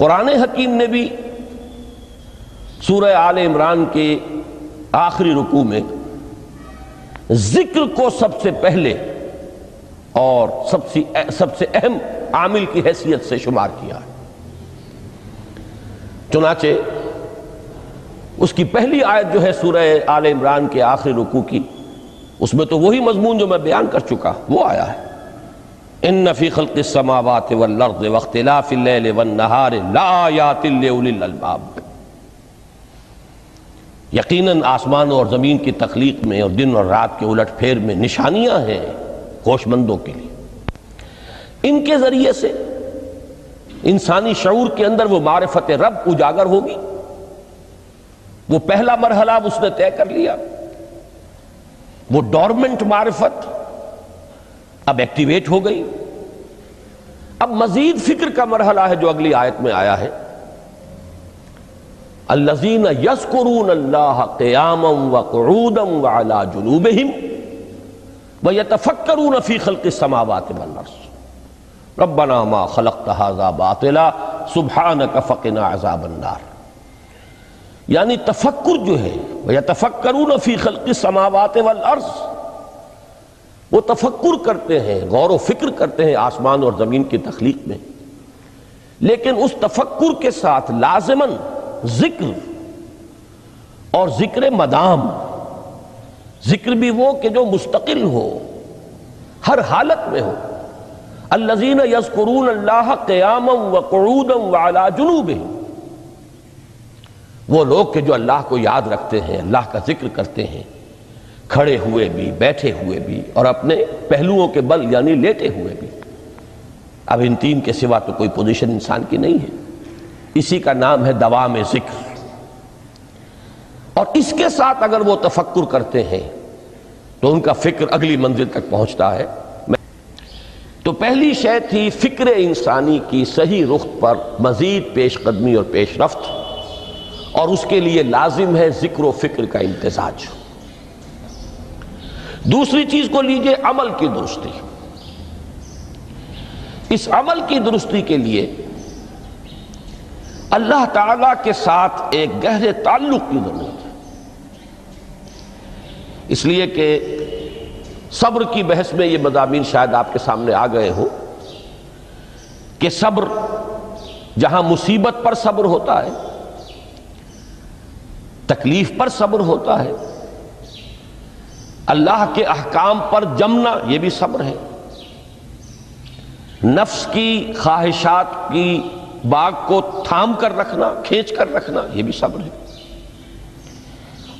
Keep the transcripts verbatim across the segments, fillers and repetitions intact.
कुरान हकीम ने भी सूरह आल इमरान के आखिरी रुकू में जिक्र को सबसे पहले और सबसे सबसे अहम आमिल की हैसियत से शुमार किया है। चुनाचे उसकी पहली आयत जो है सूरह आल इमरान के आखिरी रुकू की, उसमें तो वही मजमून जो मैं बयान कर चुका वो आया है। इन्न फी खल्क़िस समावाति वल अर्ज़ि वख्तिलाफ़िल लैलि वन नहारि लाआयातिन लिउलिल अल्बाब। यकीनन आसमान और ज़मीन की तख्लीक में और दिन और रात के उलट फेर में निशानियां हैं होशमंदों के लिए। इनके ज़रिए से इंसानी शऊर के अंदर वो मारिफत रब उजागर होगी। वो पहला मरहला उसने तय कर लिया, वो डॉर्मेंट मारिफत अब एक्टिवेट हो गई। अब मजीद फिक्र का मरहला है जो अगली आयत में आया है। अल्लज़ीन यज़्कुरून अल्लाह क़ियामन व क़ुऊदन व अला जुनूबिहिम व यतफ़क्करून फ़ी ख़ल्क़िस समावाति वल अर्ज़ रब्बना मा ख़लक़्त हाज़ा बातिला सुब्हानक फ़क़िना अज़ाबन नार। यानी तफक्कुर जो है व यतफ़क्करून फ़ी ख़ल्क़िस समावाति वल अर्ज़, वो तफक्कुर करते हैं, गौर व फिक्र करते हैं आसमान और ज़मीन की तख्लीक में। लेकिन उस तफक्कुर के साथ लाज़िमन जिक्र और जिक्र मदाम, जिक्र भी वो कि जो मुस्तकिल हो, हर हालत में हो। अल्लज़ीन यज़्कुरून अल्लाह क़ियामन व क़ुऊदन व अला जुनूबिहिम, वो लोग के जो अल्लाह को याद रखते हैं, अल्लाह का जिक्र करते हैं, खड़े हुए भी, बैठे हुए भी और अपने पहलुओं के बल यानी लेटे हुए भी। अब इन तीन के सिवा तो कोई पोजीशन इंसान की नहीं है। इसी का नाम है दवाम जिक्र। और इसके साथ अगर वो तफक्कुर करते हैं तो उनका फिक्र अगली मंजिल तक पहुंचता है। तो पहली शय थी फिक्र इंसानी की सही रुख पर मजीद पेशकदमी और पेशरफ्त, और उसके लिए लाजिम है जिक्र व फिक्र का इम्तजाज। दूसरी चीज को लीजिए अमल की दुरुस्ती। इस अमल की दुरुस्ती के लिए अल्लाह ताला के साथ एक गहरे ताल्लुक की जरूरत है। इसलिए कि सब्र की बहस में ये मज़ामीन शायद आपके सामने आ गए हो कि सब्र जहां मुसीबत पर सब्र होता है, तकलीफ पर सब्र होता है, अल्लाह के अहकाम पर जमना ये भी सब्र है। नफ्स की ख्वाहिशात की बाग को थाम कर रखना, खींच कर रखना यह भी सब्र है।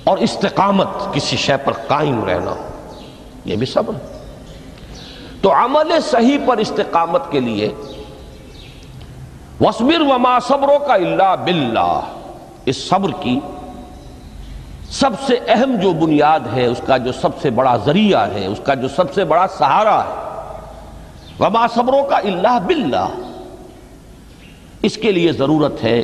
और इस्तिकामत किसी शय पर कायम रहना यह भी सब्र है। तो अमल सही पर इस्तिकामत के लिए वस्बिर वमा सब्रो का इल्ला बिल्लाह, इस सब्र की सबसे अहम जो बुनियाद है, उसका जो सबसे बड़ा जरिया है, उसका जो सबसे बड़ा सहारा है, वमा सब्रो का इल्ला बिल्लाह। इसके लिए ज़रूरत है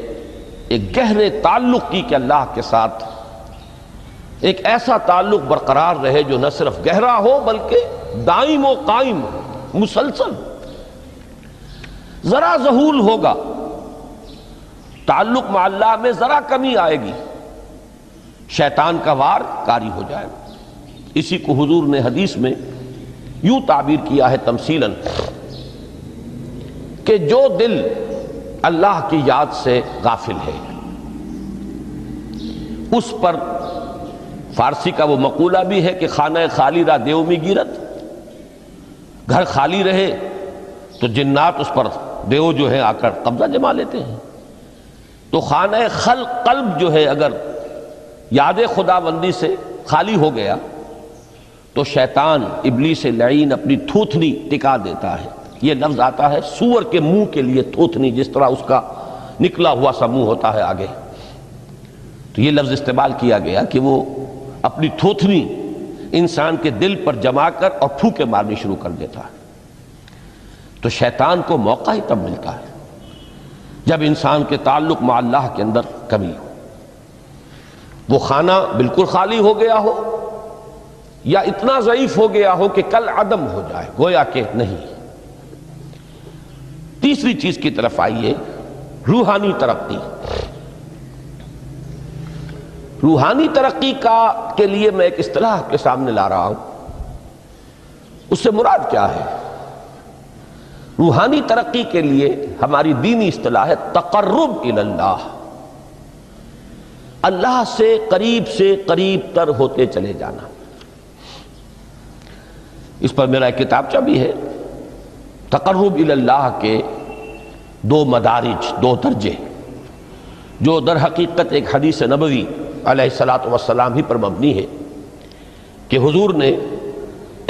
एक गहरे ताल्लुक़ की कि अल्लाह के साथ एक ऐसा ताल्लुक़ बरकरार रहे जो न सिर्फ गहरा हो बल्कि दाइम व कायम हो, मुसलसल। ज़रा ज़हूल होगा, ताल्लुक़ में अल्लाह में ज़रा कमी आएगी, शैतान का वार कारी हो जाएगा। इसी को हुजूर ने हदीस में यूँ ताबीर किया है तमसीलन कि जो दिल अल्लाह की याद से गाफिल है उस पर, फारसी का वो मकूला भी है कि खाना खाली रा देव में गिरत, घर खाली रहे तो जिन्नात उस पर देव जो है आकर कब्जा जमा लेते हैं। तो खाना खल कल्ब जो है अगर याद खुदाबंदी से खाली हो गया तो शैतान इबलीस लईन अपनी थूथनी टिका देता है। ये लफ्ज आता है सूअर के मुंह के लिए थूथनी, जिस तरह उसका निकला हुआ सा मुंह होता है आगे, तो ये लफ्ज इस्तेमाल किया गया कि वो अपनी थूथनी इंसान के दिल पर जमा कर और फूके मारनी शुरू कर देता है। तो शैतान को मौका ही तब मिलता है जब इंसान के ताल्लुक में अल्लाह के अंदर कमी हो, वो खाना बिल्कुल खाली हो गया हो या इतना ज़ईफ हो गया हो कि कल अदम हो जाए, गोया के नहीं। तीसरी चीज की तरफ आइए रूहानी तरक्की। रूहानी तरक्की का के लिए मैं एक इस्तिलाह आपके सामने ला रहा हूं, उससे मुराद क्या है? रूहानी तरक्की के लिए हमारी दीनी इस्तिलाह है तकर्रुब इल्लाह, अल्लाह से करीब से करीब तर होते चले जाना। इस पर मेरा एक किताबचा भी है। तकर्रुब इल्लाह के दो मदारिज, दो दर्जे, जो दर हकीकत एक हदीस नबवी अलैहिस्सलातु वस्सलाम ही पर मबनी है कि हुजूर ने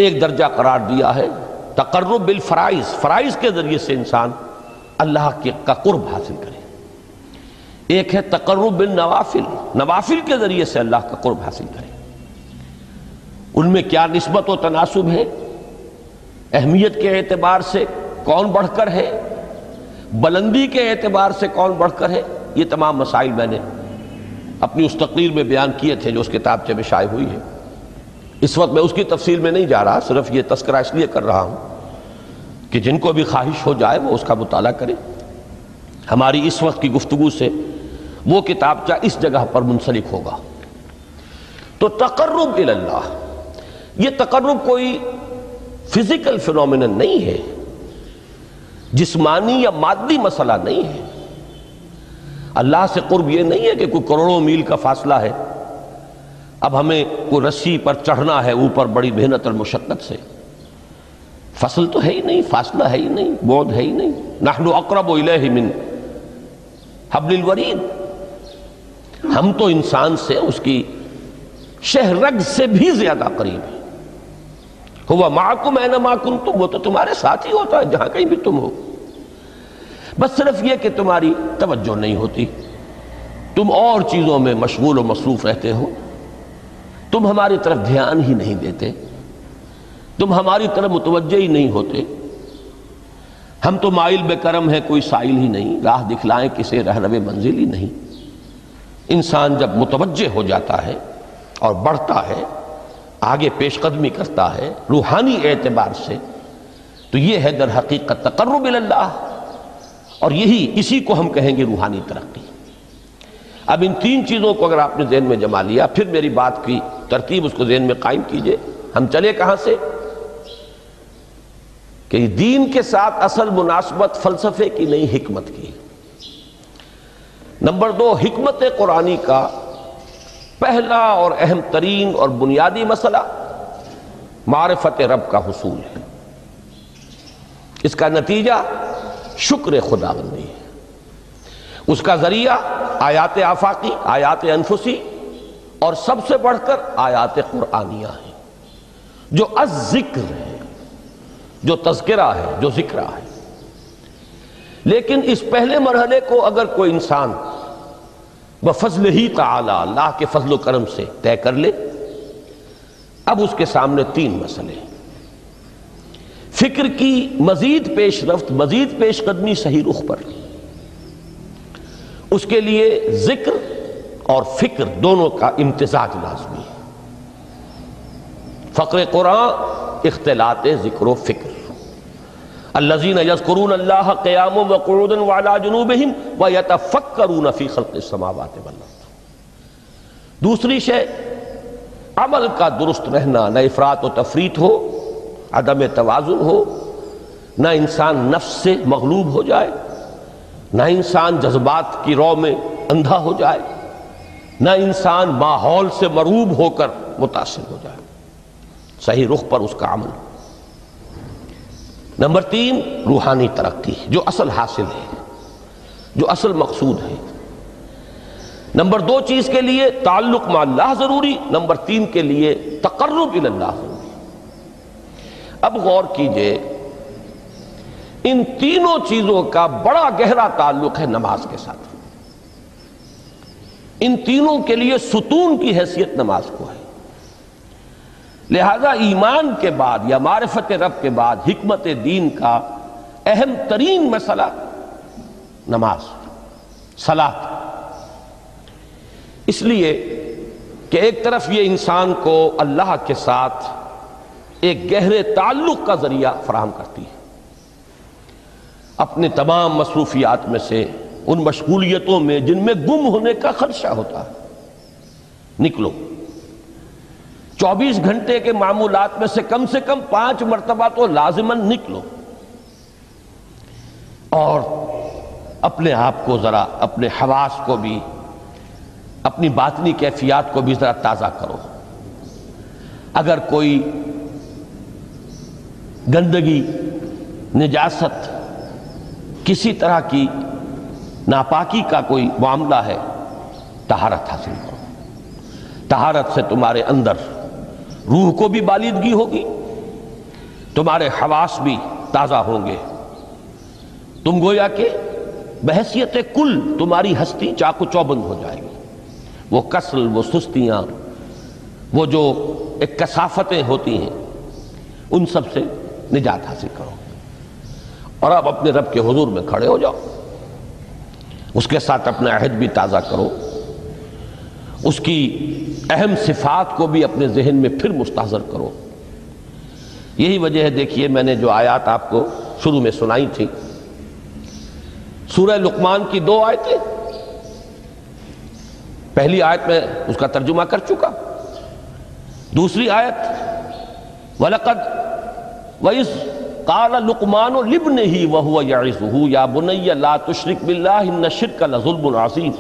एक दर्जा करार दिया है तकर्रुब बिल फ़राइज़, फ़राइज़ के ज़रिए से इंसान अल्लाह के का कुर्ब हासिल करे। एक है तकर्रुब बिल नवाफिल, नवाफिल के ज़रिए से अल्लाह का कुर्ब हासिल करे। उनमें क्या निस्बत व तनासुब है, अहमियत के एतबार से कौन बढ़कर है, बुलंदी के एतबार से कौन बढ़कर है, ये तमाम मसाइल मैंने अपनी उस तकरीर में बयान किए थे जो उस किताबचे में शाये हुई है। इस वक्त मैं उसकी तफसील में नहीं जा रहा, सिर्फ ये तस्करा इसलिए कर रहा हूँ कि जिनको भी ख्वाहिश हो जाए वो उसका मुताला करे। हमारी इस वक्त की गुफ्तगू से वो किताबचा इस जगह पर मुंसलिक होगा। तो तकर्रुब इल्लाह, ये तकर्रुब कोई फिजिकल फिनोमिनन नहीं है, जिस्मानी या मादी मसला नहीं है। अल्लाह से कुर्ब ये नहीं है कि कोई करोड़ों मील का फासला है, अब हमें कोई रस्सी पर चढ़ना है ऊपर बड़ी मेहनत और मुशक्क़त से। फसल तो है ही नहीं, फासला है ही नहीं, बोध है ही नहीं। नहनु अक़रबु इलैहि मिन हब्लिल वरीद, हम तो इंसान से उसकी शहरग से भी ज्यादा करीब है। हुवा माकुम ऐनमा कुन्तुम, वो तो तुम्हारे साथ ही होता है जहाँ कहीं भी तुम हो। बस सिर्फ ये कि तुम्हारी तवज्जो नहीं होती, तुम और चीज़ों में मशगूल व मसरूफ़ रहते हो, तुम हमारी तरफ ध्यान ही नहीं देते, तुम हमारी तरफ मुतवज्जे ही नहीं होते। हम तो माइल बेकरम है, कोई साइल ही नहीं, राह दिखलाएं किसे रहनवे मंजिल ही नहीं। इंसान जब मुतवज्जे हो जाता है और बढ़ता है, आगे पेशकदमी करता है रूहानी एतबार से, तो ये है दर हकीकत तकर्रुब इल्लाह, और यही इसी को हम कहेंगे रूहानी तरक्की। अब इन तीन चीज़ों को अगर आपने ज़हन में जमा लिया, फिर मेरी बात की तरतीब उसको ज़हन में कायम कीजिए। हम चले कहाँ से कि दीन के साथ असल मुनासबत फ़लसफ़े की नहीं, हिकमत की। नंबर दो, हिकमत कुरानी का पहला और अहम तरीन और बुनियादी मसला मारिफत रब का हुसूल है। इसका नतीजा शुक्र खुदाबंदी है, उसका जरिया आयात आफाकी, आयात अनफुसी और सबसे बढ़कर आयात कुरानिया है, जो अज़्ज़िक्र है, जो तज़किरा है, जो जिक्रा है। लेकिन इस पहले मरहले को अगर कोई इंसान वह फजल ही ताला, अल्लाह के फजल करम से तय कर ले, अब उसके सामने तीन मसले, फिक्र की मजीद पेशरफ्त, मजीद पेशकदमी सही रुख पर, उसके लिए जिक्र और फिक्र दोनों का इम्तिजाज लाजमी है। फक्र कुरान, इख्तिलात जिक्र और फिक्र। अल्लज़ीना यज़्कुरून अल्लाह क़ियामन व क़ुऊदन व अला जुनूबिहिम व यतफ़क्करून फ़ी ख़ल्क़िस समावाति वल अर्ज़। दूसरी शय अमल का दुरुस्त रहना, न इफ़रात व तफ़रीत हो, अदम तवाज़ुन हो, न इंसान नफ्स से मग़लूब हो जाए, न इंसान जज्बात की रौ में अंधा हो जाए, न इंसान माहौल से मरूब होकर मुतासिर हो जाए, सही रुख पर उसका अमल। नंबर तीन, रूहानी तरक्की, जो असल हासिल है, जो असल मकसूद है। नंबर दो चीज़ के लिए ताल्लुक मा अल्लाह ज़रूरी, नंबर तीन के लिए तकर्रुब इल्लाह ज़रूरी। अब गौर कीजिए, इन तीनों चीज़ों का बड़ा गहरा ताल्लुक है नमाज के साथ। इन तीनों के लिए सुतून की हैसियत नमाज को है। लिहाजा ईमान के बाद या मारिफत रब के बाद हिकमत दीन का अहम तरीन मसला नमाज, सलात। इसलिए कि एक तरफ ये इंसान को अल्लाह के साथ एक गहरे ताल्लुक का जरिया फराहम करती है, अपने तमाम मसरूफियात में से उन मशगूलियतों में जिनमें गुम होने का खदशा होता है। निकलो, चौबीस घंटे के मामूलात में से कम से कम पांच मरतबा तो लाजिमन निकलो और अपने आप को जरा, अपने हवास को भी, अपनी बातनी कैफियत को भी जरा ताज़ा करो। अगर कोई गंदगी, निजासत, किसी तरह की नापाकी का कोई मामला है, तहारत हासिल करो। तहारत से तुम्हारे अंदर रूह को भी बालिदगी होगी, तुम्हारे हवास भी ताज़ा होंगे। तुम गोया के बहसियत कुल तुम्हारी हस्ती चाकू चौबंद हो जाएगी। वो कसल, वो सुस्तियाँ, वो जो एक कसाफतें होती हैं, उन सब से निजात हासिल करो और अब अपने रब के हुजूर में खड़े हो जाओ। उसके साथ अपना अहद भी ताज़ा करो, उसकी अहम सिफात को भी अपने जहन में फिर मुस्ताज़र करो। यही वजह है, देखिए मैंने जो आयत आपको शुरू में सुनाई थी, सूरह लुकमान की दो आयतें, पहली आयत में उसका तर्जुमा कर चुका, दूसरी आयत वलकद वइज़ क़ाला लुकमान लिब्निही व हुवा यइज़ुहू या बुनय्या ला तुश्रिक बिल्लाहि इन्न शिर्का लज़ुल्मुन अज़ीम।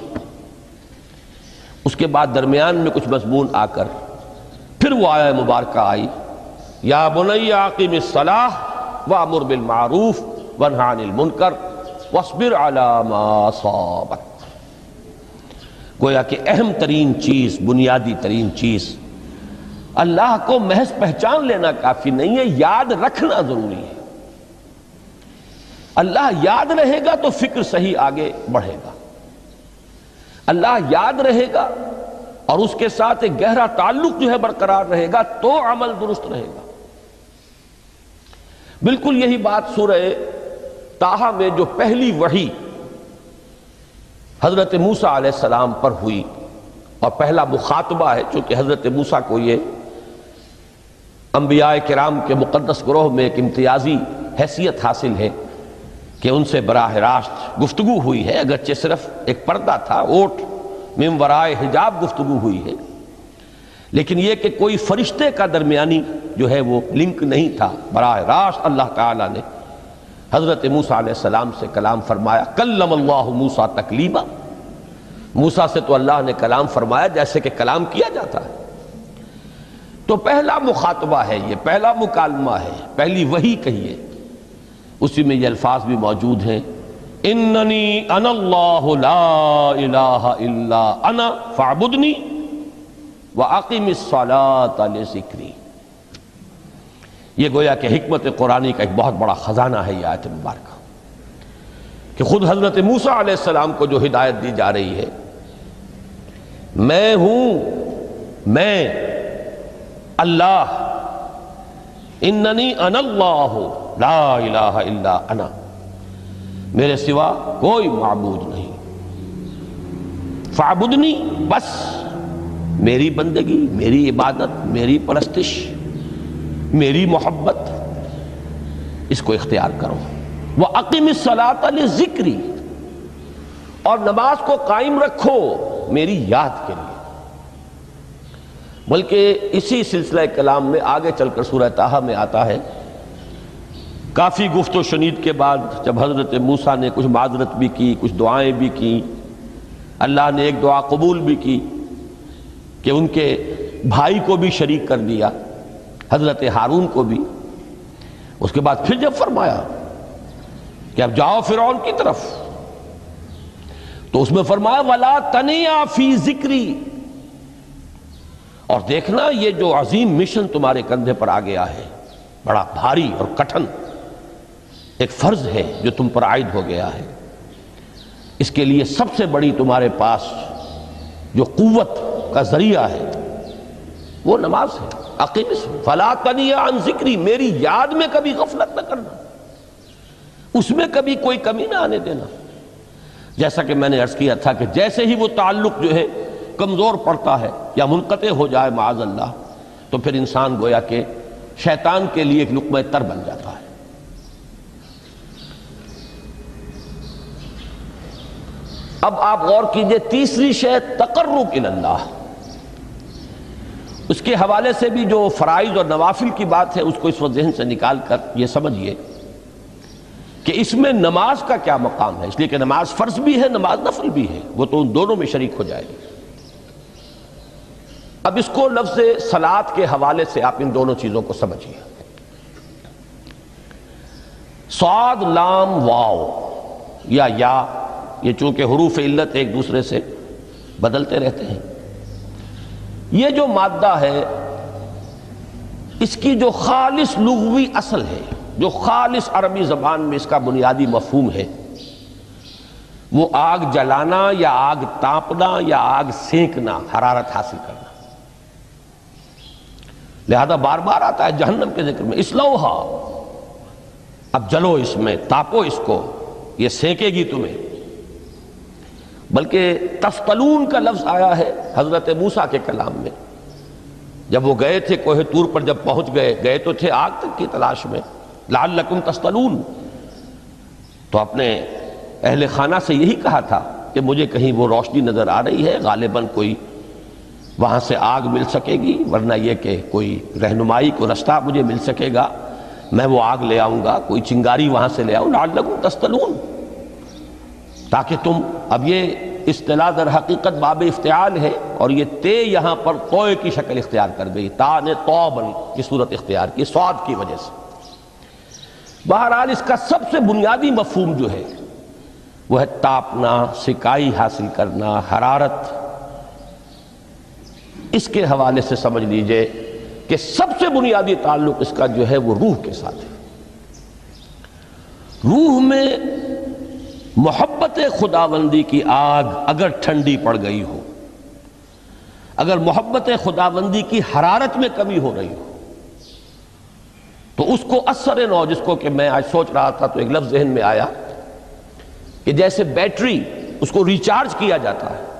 उसके बाद दरमियान में कुछ मज़मून आकर फिर वो आया मुबारक आई, या बुनय्या अक़िमिस्सलाह व अमुर बिलमारूफ वन्हा अनिल मुनकर वस्बिर अला मा असाबक। गोया कि अहम तरीन चीज, बुनियादी तरीन चीज, अल्लाह को महज पहचान लेना काफी नहीं है, याद रखना जरूरी है। अल्लाह याद रहेगा तो फिक्र सही आगे बढ़ेगा, अल्लाह याद रहेगा और उसके साथ एक गहरा ताल्लुक जो है बरकरार रहेगा तो अमल दुरुस्त रहेगा। बिल्कुल यही बात सूरह ताहा में जो पहली वही हजरत मूसा अलैहिस्सलाम पर हुई और पहला मुखातबा है, चूंकि हजरत मूसा को ये अंबियाए किराम के मुकद्दस ग्रोह में एक इम्तियाजी हैसियत हासिल है कि उनसे बराह रास्त गुफ्तगू हुई है, अगरचे सिर्फ एक पर्दा था, ओट मिन वराए हिजाब गुफ्तगू हुई है, लेकिन यह कि कोई फरिश्ते का दरमियानी जो है वो लिंक नहीं था। बराह रास्त अल्लाह ताला ने हज़रत मूसा अलैहिस्सलाम से कलाम फरमाया, कल्लमल्लाहु मूसा तकलीमा। मूसा से तो अल्लाह ने कलाम फरमाया जैसे कि कलाम किया जाता है। तो पहला मुखातबा है ये, पहला मुकालमा है, पहली वही कहिए। उसी में ये अल्फाज भी मौजूद हैं, इन्नी अनल्लाहु ला इलाहा इल्ला अना फअबुदनी व अक़िमिस्सलात लिज़िक्री। ये गोया कि हिकमत कुरानी का एक बहुत बड़ा ख़जाना है ये आयत मुबारक, कि खुद हज़रत मूसा अलैहिस्सलाम को जो हिदायत दी जा रही है, मैं हूँ, मैं अल्लाह, इन्नी अनल्लाहु ला इलाहा इल्ला अना, मेरे सिवा कोई माबूद नहीं, फ़अबुदनी, बस मेरी बंदगी, मेरी इबादत, मेरी परस्तिश, मेरी मोहब्बत, इसको इख्तियार करो। वह अक़िमिस्सलात लिज़िक्री, और नमाज को कायम रखो मेरी याद के लिए। बल्कि इसी सिलसिला कलाम में आगे चलकर सूरह ताहा में आता है, काफ़ी गुफ्त शनीद के बाद जब हज़रत मूसा ने कुछ माजरत भी की, कुछ दुआएं भी की, अल्लाह ने एक दुआ कबूल भी की कि उनके भाई को भी शरीक कर दिया, हजरत हारून को भी। उसके बाद फिर जब फरमाया कि अब जाओ फिरौन की तरफ, तो उसमें फरमाया वला तनिया फी जिक्री, और देखना ये जो अजीम मिशन तुम्हारे कंधे पर आ गया है, बड़ा भारी और कठिन एक फर्ज है जो तुम पर आयद हो गया है, इसके लिए सबसे बड़ी तुम्हारे पास जो कुव्वत का जरिया है वो नमाज है। अक़ीमिस फला तनिया अन ज़िक्री, मेरी याद में कभी गफलत न करना, उसमें कभी कोई कमी ना आने देना। जैसा कि मैंने अर्ज़ किया था कि जैसे ही वो ताल्लुक़ जो है कमज़ोर पड़ता है या मुनक़ते हो जाए माअज़ल्लाह, तो फिर इंसान गोया के शैतान के लिए एक लुक़मा तर बन जाता है। अब आप गौर कीजिए, तीसरी शय तकर्रुब इल्लाह, उसके हवाले से भी जो फ़राइज़ और नवाफिल की बात है उसको इस वक्त ज़हन से निकाल कर ये समझिए कि इसमें नमाज का क्या मकाम है, इसलिए कि नमाज फ़र्ज भी है, नमाज नफल भी है, वो तो उन दोनों में शरीक हो जाएगी। अब इसको लफ्ज़ सलात के हवाले से आप इन दोनों चीज़ों को समझिए। साद लाम वाव या या, ये चूंकि हुरूफ इल्लत एक दूसरे से बदलते रहते हैं, ये जो मादा है इसकी जो खालिस लुगवी असल है, जो खालिस अरबी ज़बान में इसका बुनियादी मफहूम है, वो आग जलाना या आग तापना या आग सेंकना, हरारत हासिल करना। लिहाजा बार बार आता है जहन्नम के जिक्र में, इस्लौहा, अब जलो इसमें, तापो इसको, ये सेंकेगी तुम्हें। बल्कि तफ्तलून का लफ्ज़ आया है हज़रत मूसा के कलाम में, जब वो गए थे कोहे तूर पर, जब पहुँच गए, गए तो थे आग तक की तलाश में, लअल्लकुम तफ्तलून, तो अपने अहल खाना से यही कहा था कि मुझे कहीं वो रोशनी नज़र आ रही है, गालिबन कोई वहाँ से आग मिल सकेगी, वरना यह कि कोई रहनुमाई को रास्ता मुझे मिल सकेगा, मैं वो आग ले आऊँगा, कोई चिंगारी वहाँ से ले आऊँ, लअल्लकुम तफ्तलून, ताकि तुम, अब ये इस्तिलाह दर हकीकत बाब इफ्तिआल है, और ये ते यहाँ पर तोय की शक्ल इख्तियार कर गई, ता ने तौबन की सूरत इख्तियार की स्वाद की वजह से। बहरहाल इसका सबसे बुनियादी मफहूम जो है वह है तापना, सिकाई हासिल करना, हरारत। इसके हवाले से समझ लीजिए कि सबसे बुनियादी ताल्लुक इसका जो है वो रूह के साथ है। रूह में मोहब्बत खुदाबंदी की आग अगर ठंडी पड़ गई हो, अगर मोहब्बत खुदाबंदी की हरारत में कमी हो रही हो, तो उसको असर नौ, जिसको कि मैं आज सोच रहा था तो एक लफ्ज़ जहन में आया कि जैसे बैटरी उसको रिचार्ज किया जाता है,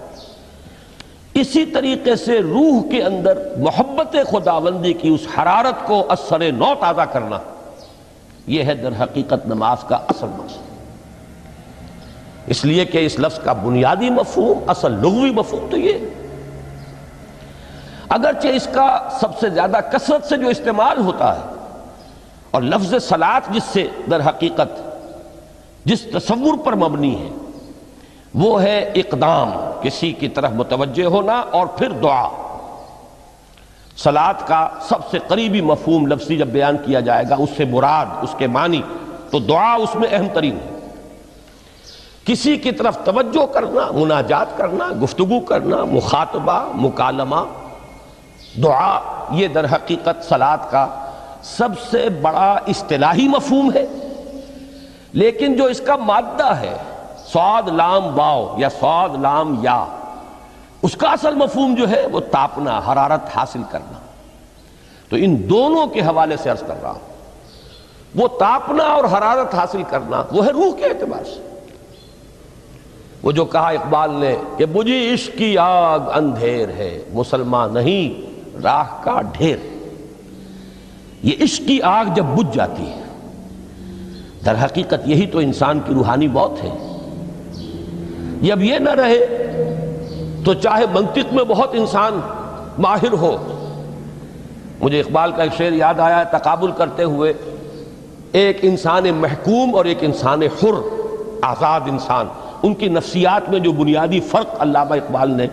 इसी तरीके से रूह के अंदर मोहब्बत खुदाबंदी की उस हरारत को असर नौ ताज़ा करना, यह है दर हकीकत नमाज का असल मकसद। इसलिए कि इस लफ्ज़ का बुनियादी मफहूम, असल लुग़वी मफहूम तो ये, अगरचे इसका सबसे ज़्यादा कसरत से जो इस्तेमाल होता है, और लफ्ज़ सलात जिससे दर हकीकत जिस तस्वुर पर मबनी है वो है इक़दाम, किसी की तरफ मुतवज्जह होना, और फिर दुआ। सलात का सबसे करीबी मफहूम लफ्ज़ी जब बयान किया जाएगा, उससे मुराद, उसके मानी, तो दुआ उसमें अहम तरीन है। किसी की तरफ तवज्जो करना, मुनाजात करना, गुफ्तगू करना, मुखातबा, मुकालमा, दुआ, ये दर हकीकत सलात का सबसे बड़ा इस्तिलाही मफहूम है। लेकिन जो इसका मादा है स्वाद लाम वाव या स्वाद लाम या, उसका असल मफहूम जो है वो तापना, हरारत हासिल करना। तो इन दोनों के हवाले से अर्ज कर रहा हूँ, वो तापना और हरारत हासिल करना वो है रूह के एतबार से। वो जो कहा इकबाल ने कि मुझे इश्क की आग अंधेर है, मुसलमान नहीं राह का ढेर। ये इश्क की आग जब बुझ जाती है, दर हकीकत यही तो इंसान की रूहानी मौत है। जब ये ना रहे तो चाहे मंतिक में बहुत इंसान माहिर हो, मुझे इकबाल का एक शेर याद आया तकाबुल करते हुए, एक इंसान महकूम और एक इंसान हुर, आज़ाद इंसान, उनकी नफ्सियात में जो बुनियादी फ़र्क अल्लामा इकबाल ने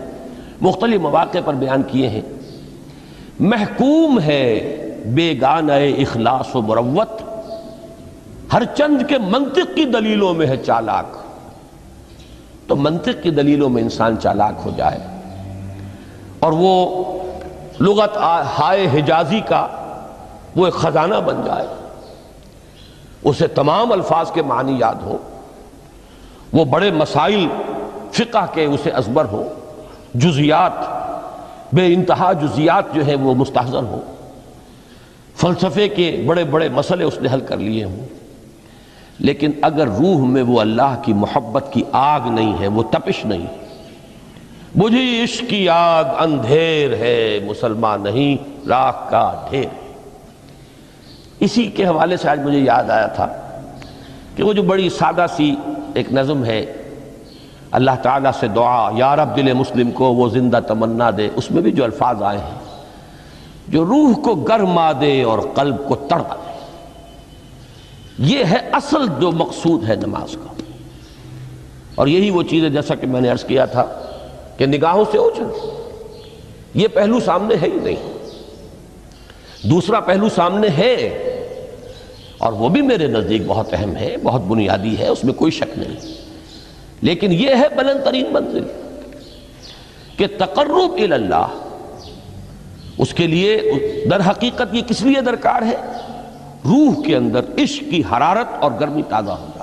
मुख्तलिफ मौक़े पर बयान किए हैं। महकूम है बेगानाए इखलास व मुरव्वत, हर चंद के मंतिक की दलीलों में है चालाक। तो मंतिक की दलीलों में इंसान चालाक हो जाए और वो लुगत हाय हिजाजी का वो एक ख़जाना बन जाए, उसे तमाम अल्फाज के मानी याद हो, वो बड़े मसाइल फ़िक़ह के उसे अजबर हो, जुज़ियात बे इंतहा जुज़ियात जो है वो मुस्तहज़र हो, फ़लसफ़े के बड़े बड़े मसले उसने हल कर लिए हों। लेकिन अगर रूह में वो अल्लाह की मोहब्बत की आग नहीं है, वो तपिश नहीं है, मुझे इश्क की आग अंधेर है, मुसलमान नहीं राख का ढेर। इसी के हवाले से आज मुझे याद आया था कि वो जो बड़ी सादा सी एक नज़म है अल्लाह ताला से दुआ, या रब दिल मुस्लिम को वो ज़िंदा तमन्ना दे। उसमें भी जो अल्फाज आए हैं जो रूह को गर्मा दे और कल्ब को तड़पा दे, ये है असल जो मकसूद है नमाज का। और यही वो चीज़ है जैसा कि मैंने अर्ज़ किया था कि निगाहों से ओझल ये पहलू सामने है ही नहीं। दूसरा पहलू सामने है और वो भी मेरे नज़दीक बहुत अहम है, बहुत बुनियादी है, उसमें कोई शक नहीं, लेकिन यह है बुलंद तरीन मंजिल के तकर्रुब इल्लाह। उसके लिए दर हकीकत ये किस लिए दरकार है? रूह के अंदर इश्क की हरारत और गर्मी ताज़ा हो जाए।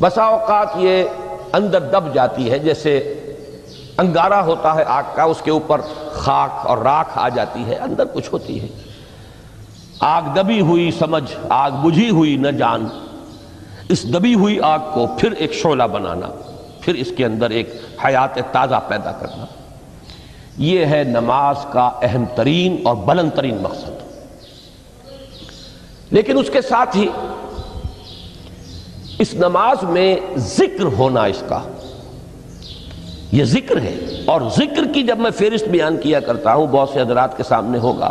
बसा औकात ये अंदर दब जाती है, जैसे अंगारा होता है आग का, उसके ऊपर खाक और राख आ जाती है, अंदर कुछ होती है। आग दबी हुई समझ, आग बुझी हुई न जान। इस दबी हुई आग को फिर एक शोला बनाना, फिर इसके अंदर एक हयात ताज़ा पैदा करना, ये है नमाज का अहम तरीन और बुलंद तरीन मकसद। लेकिन उसके साथ ही इस नमाज में जिक्र होना, इसका ये जिक्र है। और जिक्र की जब मैं फेरिस्त बयान किया करता हूँ बहुत से हजरात के सामने होगा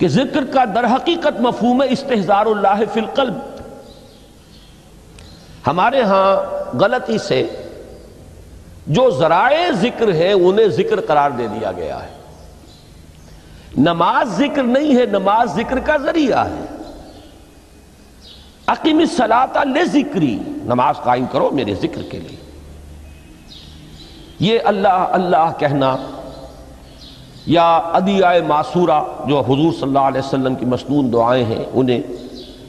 कि जिक्र का दर हकीकत मफहूम इस्तेहज़ारुल्लाह फिल क़ल्ब। हमारे यहाँ गलती से जो ज़राए ज़िक्र हैं उन्हें ज़िक्र करार दे दिया गया है। नमाज ज़िक्र नहीं है, नमाज ज़िक्र का ज़रिया है। अक़िमिस सलाता ले ज़िक्री, नमाज कायम करो मेरे ज़िक्र के लिए। ये अल्लाह अल्लाह कहना या अदियाए मासूरा जो हुज़ूर सल्लल्लाहु अलैहि वसल्लम की मसनून दुआएं हैं, उन्हें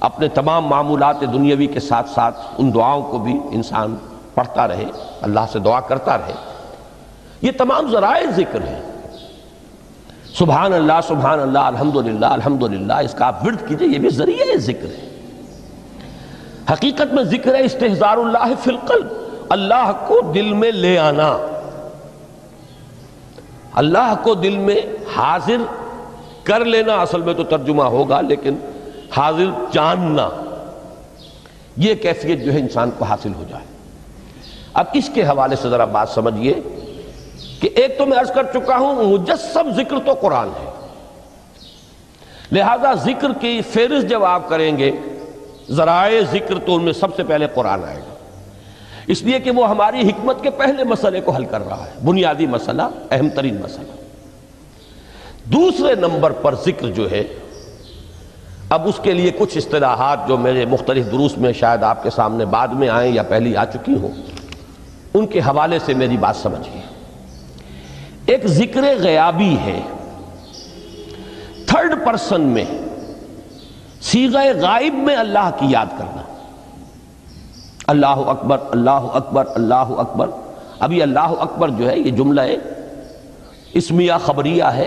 अपने तमाम मामूलात दुनियावी के साथ साथ उन दुआओं को भी इंसान पढ़ता रहे, अल्लाह से दुआ करता रहे। ये तमाम ज़राए ज़िक्र हैं। सुबहान अल्लाह सुबहान अल्लाह, अल्हम्दुलिल्लाह अल्हम्दुलिल्लाह, इसका आप विर्द कीजिए, ये भी ज़रिए ज़िक्र है। हकीकत में ज़िक्र है इस्तेहज़ारुल्लाह फिल क़ल्ब, अल्लाह को दिल में ले आना, अल्लाह को दिल में हाजिर कर लेना। असल में तो तर्जुमा होगा, लेकिन हाजिर जानना, यह कैफियत जो है इंसान को हासिल हो जाए। अब इसके हवाले से ज़रा बात समझिए कि एक तो मैं अर्ज कर चुका हूं मुजस्सम जिक्र तो कुरान है, लिहाजा जिक्र की फेरिस जब आप करेंगे ज़राए जिक्र, तो उनमें सबसे पहले कुरान आएगा, इसलिए कि वो हमारी हिकमत के पहले मसले को हल कर रहा है, बुनियादी मसला, अहम तरीन मसला। दूसरे नंबर पर जिक्र जो है, अब उसके लिए कुछ इस्तिलाहात जो मेरे मुख्तलिफ दुरूस में शायद आपके सामने बाद में आए या पहले आ चुकी हों, उनके हवाले से मेरी बात समझिए। एक जिक्र गयाबी है, थर्ड पर्सन में, सीगा गायब में अल्लाह की याद करना। अल्लाह अकबर अल्लाह अकबर अल्लाह अकबर। अभी अल्लाह अकबर जो है ये जुमला है इसमिया खबरिया है,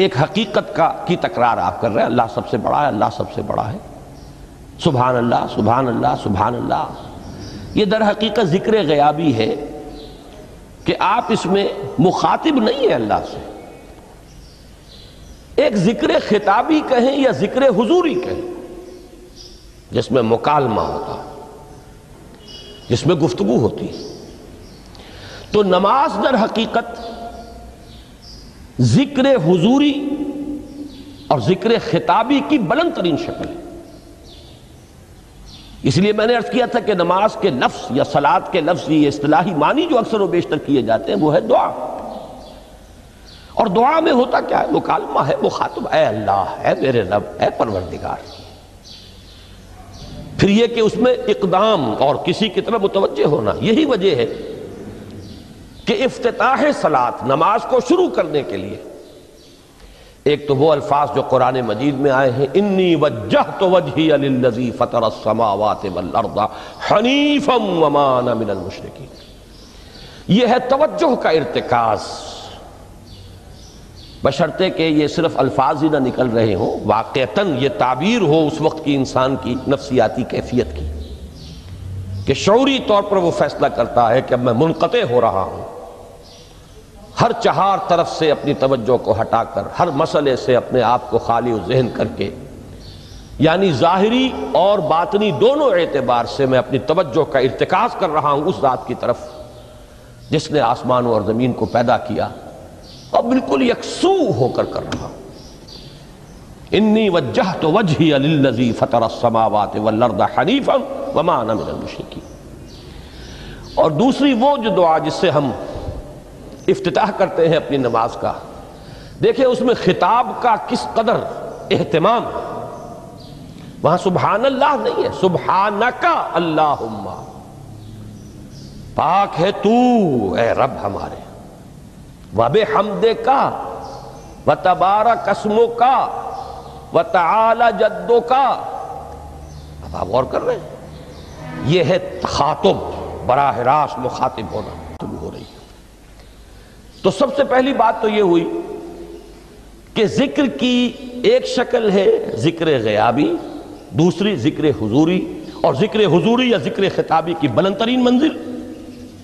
एक हकीकत का की तकरार आप कर रहे हैं, अल्लाह सबसे बड़ा है, अल्लाह सबसे बड़ा है। सुबहान अल्लाह सुबहान अल्लाह सुबहान अल्लाह, ये दर हकीकत जिक्र गयाबी है कि आप इसमें मुखातिब नहीं है अल्लाह से। एक जिक्र खिताबी कहें या जिक्र हुजूरी कहें, जिसमें मुकालमा होता है, जिसमें गुफ्तगू होती है। तो नमाज दर हकीकत जिक्र हुजूरी और जिक्र खिताबी की बुलंद तरीन शक्ल है। इसलिए मैंने अर्ज किया था कि नमाज के लफ्ज़ या सलात के लफ्ज़, ये इस्तिलाही मानी जो अक्सर व बेशतर किए जाते हैं, वो है दुआ। और दुआ में होता क्या है? मुकालमा है, मुखातब है अल्लाह है, मेरे रब है, परवरदिगार। फिर यह कि उसमें इकदाम और किसी की तरफ मुतवज्जे होना। यही वजह है कि इफ्तिताह सलात, नमाज को शुरू करने के लिए, एक तो वो अल्फाज जो कुरान मजीद में आए हैं, इन्नी वज्जहतु वज्हिया लिल्लज़ी फ़तरस्समावाति वल्अर्द हनीफ़न वमा अना मिनल मुश्रिकीन। यह है तवज्जोह का इर्तिकाज़, बशर्ते कि ये सिर्फ अल्फाज ही ना निकल रहे हों, वाक़तन ये ताबीर हो उस वक्त की इंसान की नफ्सियाती कैफियत की, कि शऊरी तौर पर वो फैसला करता है कि अब मैं मुनक़ते हो रहा हूँ, हर चार तरफ से अपनी तवज्जो को हटाकर, हर मसले से अपने आप को खाली ज़हन करके, यानी ज़ाहिरी और बातनी दोनों एतबार से मैं अपनी तवज्जो का इर्तिकाज़ कर रहा हूँ उस ज़ात की तरफ जिसने आसमानों और ज़मीन को पैदा किया और बिल्कुल यकसू होकर कर रहा हूँ। इन्नी वज्जहतु वज्हिय लिल्लज़ी फ़तरा अस्समावाति वल्अर्दा हनीफ़न वमा अना मिनल मुश्रिकीन। और दूसरी वो जो दुआ जिससे हम इफ्तिताह करते हैं अपनी नमाज का, देखिए उसमें खिताब का किस कदर एहतमाम। वहां सुबहानल्लाह नहीं है, सुबहानका अल्लाहुम्मा, पाक है तू ए रब हमारे, वबे हमदे का व तबारा कसमों का व तआला जद्दों का। अब आप गौर कर रहे हैं, यह है खातुब, बराह रास्त मुखातिब होना शुरू हो रही है। तो सबसे पहली बात तो यह हुई कि जिक्र की एक शक्ल है जिक्र गयाबी, दूसरी जिक्र हुजूरी, और जिक्र हुजूरी या जिक्र खिताबी की बुलंद तरीन मंजिल,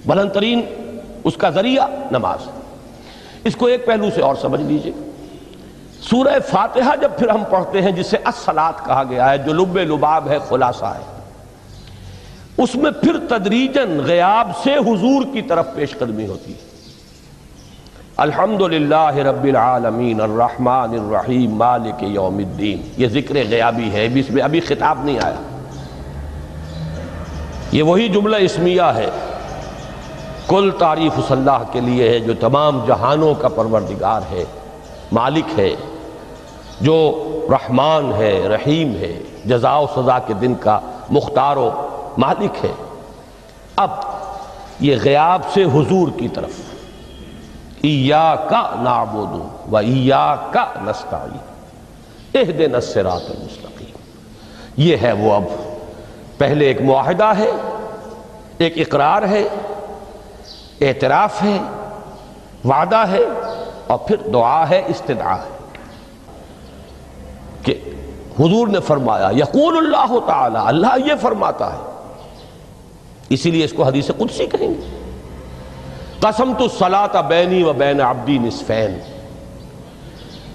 बुलंद तरीन उसका जरिया नमाज। इसको एक पहलू से और समझ लीजिए। सूरह फातिहा जब फिर हम पढ़ते हैं जिसे अस्सलात कहा गया है, जो लुब्बे लुबाब है, खुलासा है, उसमें फिर तदरीजन गयाब से हुजूर की तरफ पेशकदमी होती है। अल्हम्दुलिल्लाह रब्बिल आलमीन अर्रहमानिर रहीम मालिक यौमिद्दीन, ये जिक्र गयाबी है, इसमें अभी खिताब नहीं आया। ये वही जुमला इसमिया है, कुल तारीफ उसल्लाह के लिए है जो तमाम जहानों का परवरदिगार है, मालिक है, जो रहमान है, रहीम है, जजाओ सजा के दिन का मुख्तारो मालिक है। अब ये गयाब से हुजूर की तरफ, इय्याका नअबुदु व इय्याका नस्तईन इहदिना सिरातल मुस्तकीम, ये है वो। अब पहले एक मुआहदा है, एक इकरार है, एतराफ़ है, वादा है, और फिर दुआ है, इस्तिदआ है। कि हुजूर ने फरमाया, यक़ूलुल्लाहु तआला, अल्लाह ये फरमाता है, इसीलिए इसको हदीस कुदसी कहेंगे। कसम तो सलाता बैनी व बैन अब्दी निस्फैन,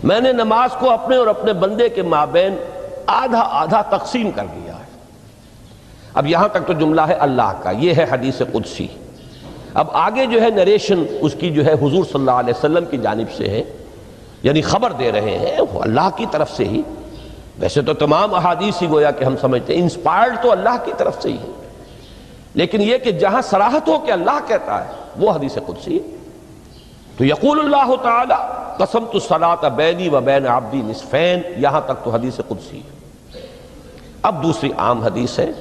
मैंने नमाज को अपने और अपने बंदे के माबैन आधा आधा तकसीम कर दिया है। अब यहां तक तो जुमला है अल्लाह का, यह है हदीस कुदसी। अब आगे जो है नरेशन उसकी जो है हुजूर सल्लल्लाहु अलैहि वसल्लम की जानिब से है, यानी खबर दे रहे हैं वो अल्लाह की तरफ से ही। वैसे तो तमाम अहादीस ही गोया कि हम समझते हैं इंस्पायर्ड तो अल्लाह की तरफ से ही है, लेकिन यह कि जहां सराहत हो कि अल्लाह कहता है वो हदीस कुदसी। तो यक़ूलुल्लाहु तआला कसमतु सलाता बैनी व बैन अब्दी निस्फ़ैन, यहां तक तो हदीस कुदसी है। अब दूसरी आम हदीस है,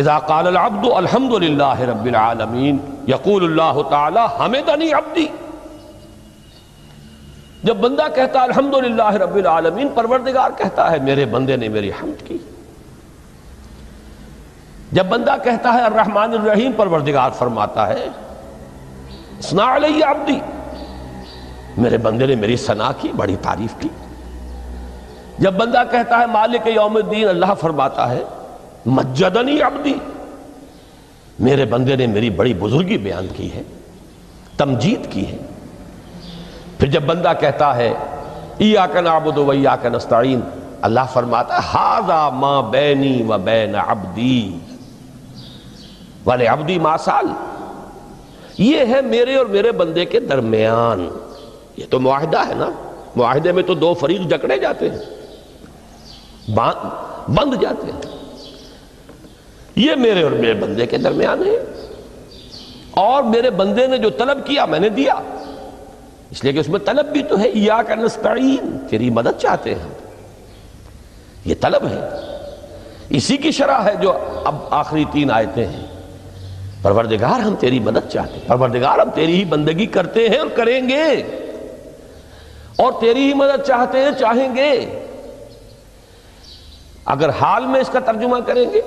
इज़ा क़ाल अल अब्दु अल्हम्दुलिल्लाहि रब्बिल आलमीन यक़ूलुल्लाहु तआला हमिदनी अब्दी, जब बंदा कहता है अल्हम्दुलिल्लाहि रब्बिल आलमीन, परवरदिगार कहता है मेरे बंदे ने मेरी हम्द की। जब बंदा कहता है अर्रहमान अर्रहीम, परवरदिगार फरमाता है सना अलैया अब्दी, मेरे बंदे ने मेरी सना की, बड़ी तारीफ की। जब बंदा कहता है मालिक यौमुद्दीन, अल्लाह फरमाता है मज्जदनी अब्दी, मेरे बंदे ने मेरी बड़ी बुजुर्गी बयान की है, तमजीद की है। फिर जब बंदा कहता है इय्याका नअबुदु व इय्याका नस्तईन, अल्लाह फरमाता है हाज़ा मा बैनी व बैन अब्दी वाले अब्दी मासाल, ये है मेरे और मेरे बंदे के दरमियान। ये तो मुआहदा है ना, मुआहदे में तो दो फरीक जकड़े जाते हैं, बंध जाते हैं। ये मेरे और मेरे बंदे के दरमियान है, और मेरे बंदे ने जो तलब किया मैंने दिया, इसलिए कि उसमें तलब भी तो है, इय्याका नस्तईन, तेरी मदद चाहते हैं, ये तलब है। इसी की शरह है जो अब आखिरी तीन आयतें हैं, परवरदिगार हम तेरी मदद चाहते हैं, परवरदिगार हम तेरी ही बंदगी करते हैं और करेंगे, और तेरी ही मदद चाहते हैं, चाहेंगे। अगर हाल में इसका तर्जुमा करेंगे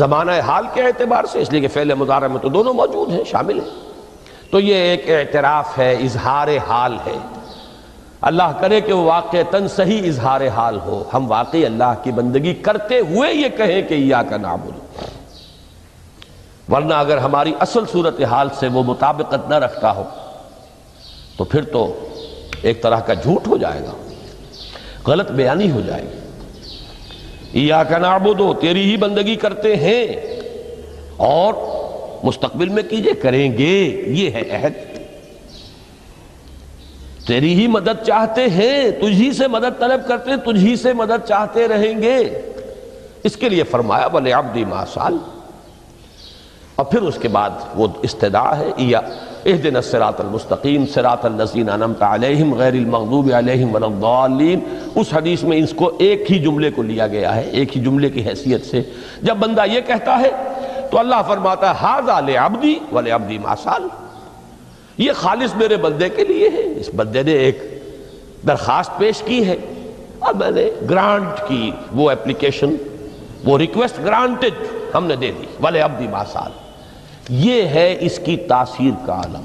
जमाना हाल के एतबार से, इसलिए कि फ़ेल मुज़ारे में तो दोनों मौजूद हैं, शामिल हैं, तो ये एक एतराफ़ है, इजहार हाल है। अल्लाह करे कि वो वाक़ई तन सही इजहार हाल हो, हम वाकई अल्लाह की बंदगी करते हुए ये कहें कि इय्याका नअबुदु, वरना अगर हमारी असल सूरत हाल से वो मुताबिकत न रखता हो तो फिर तो एक तरह का झूठ हो जाएगा, गलत बयानी हो जाएगी। इय्याका नअबुदु, तेरी ही बंदगी करते हैं और मुस्तकबिल में कीजिए करेंगे, ये है अहद। तेरी ही मदद चाहते हैं, तुझी से मदद तलब करते, तुझी से मदद चाहते रहेंगे। इसके लिए फरमाया वले अब्दी मासाल। और फिर उसके बाद वो इस्तिदा है या इहदिना सिरातल मुस्तकीम सिरातल लज़ीना अनअमत अलैहिम गैरिल मग़दूबि अलैहिम वलद्दालीन। उस हदीस में इसको एक ही जुमले को लिया गया है, एक ही जुमले की हैसियत से। जब बंदा ये कहता है तो अल्लाह फरमाता है हाज़ा ले अब्दी वले अब्दी मासाल, ये खालिस मेरे बंदे के लिए है। इस बंदे ने एक दरख्वास्त पेश की है और मैंने ग्रांट की, वो एप्लीकेशन, वो रिक्वेस्ट ग्रांटेड, हमने दे दी वले अब्दी मासाल। ये है इसकी तासीर का आलम,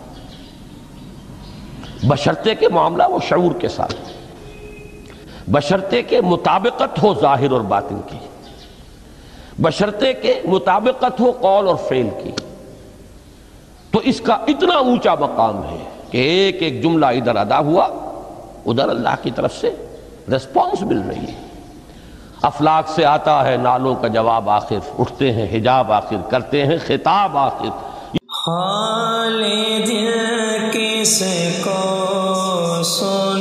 बशर्ते के मामला वो शऊर के साथ, बशर्ते के मुताबिकत हो जाहिर और बातिन की, बशर्ते के मुताबिकत हो कौल और फेल की। तो इसका इतना ऊंचा मकाम है कि एक एक जुमला इधर अदा हुआ उधर अल्लाह की तरफ से रिस्पॉन्स मिल रही है। अफलाक से आता है नालों का जवाब आखिर, उठते हैं हिजाब आखिर, करते हैं खिताब आखिर। हाल दिल किसको